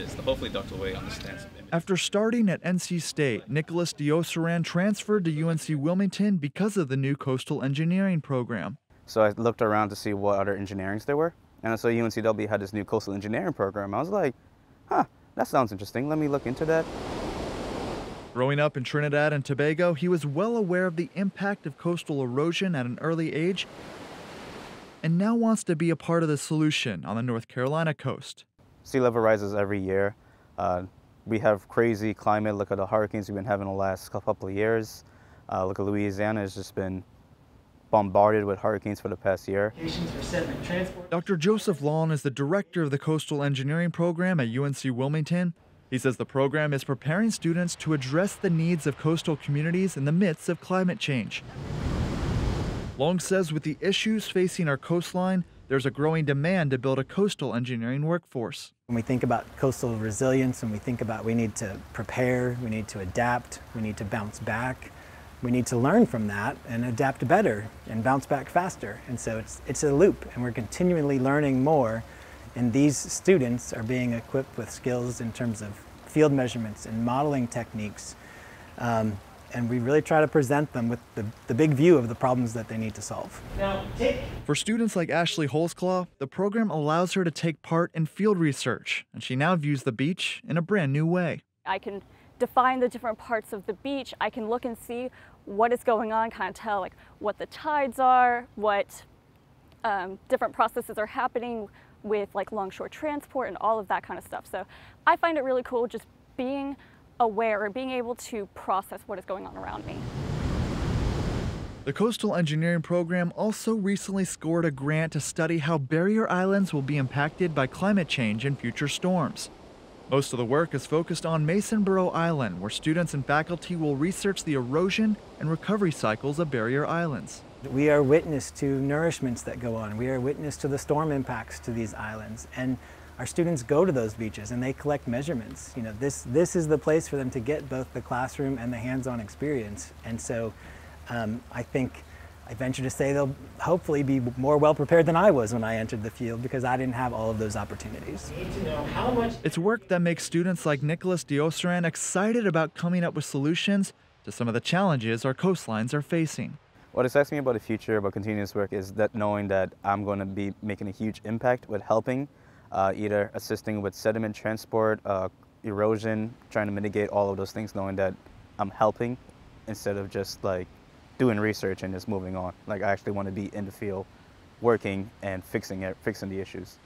it is. Hopefully Dr. Way understands it. After starting at NC State, Nicholas Diosaran transferred to UNC Wilmington because of the new coastal engineering program. So I looked around to see what other engineerings there were, and so UNCW had this new coastal engineering program. I was like, huh, that sounds interesting. Let me look into that. Growing up in Trinidad and Tobago, he was well aware of the impact of coastal erosion at an early age and now wants to be a part of the solution on the North Carolina coast. Sea level rises every year. We have crazy climate. Look at the hurricanes we've been having the last couple of years. Look at Louisiana, it's just been bombarded with hurricanes for the past year. Dr. Joseph Long is the director of the Coastal Engineering Program at UNC Wilmington. He says the program is preparing students to address the needs of coastal communities in the midst of climate change. Long says with the issues facing our coastline, there's a growing demand to build a coastal engineering workforce. When we think about coastal resilience and we think about we need to prepare, we need to adapt, we need to bounce back, we need to learn from that and adapt better and bounce back faster. And so it's a loop, and we're continually learning more. And these students are being equipped with skills in terms of field measurements and modeling techniques. And we really try to present them with the big view of the problems that they need to solve. For students like Ashley Holsclaw, the program allows her to take part in field research, and she now views the beach in a brand new way. I can define the different parts of the beach. I can look and see what is going on, kind of tell like what the tides are, what different processes are happening with like longshore transport and all of that kind of stuff. So I find it really cool just being aware or being able to process what is going on around me. The Coastal Engineering Program also recently scored a grant to study how barrier islands will be impacted by climate change in future storms. Most of the work is focused on Masonboro Island, where students and faculty will research the erosion and recovery cycles of barrier islands. We are witness to nourishments that go on. We are witness to the storm impacts to these islands, and our students go to those beaches and they collect measurements. You know, this is the place for them to get both the classroom and the hands-on experience. And so I think I venture to say they'll hopefully be more well prepared than I was when I entered the field, because I didn't have all of those opportunities. It's work that makes students like Nicholas Diosaran excited about coming up with solutions to some of the challenges our coastlines are facing. What excites me about the future, about continuous work, is that knowing that I'm going to be making a huge impact with helping, either assisting with sediment transport, erosion, trying to mitigate all of those things, knowing that I'm helping instead of just like doing research and just moving on. Like, I actually want to be in the field working and fixing the issues.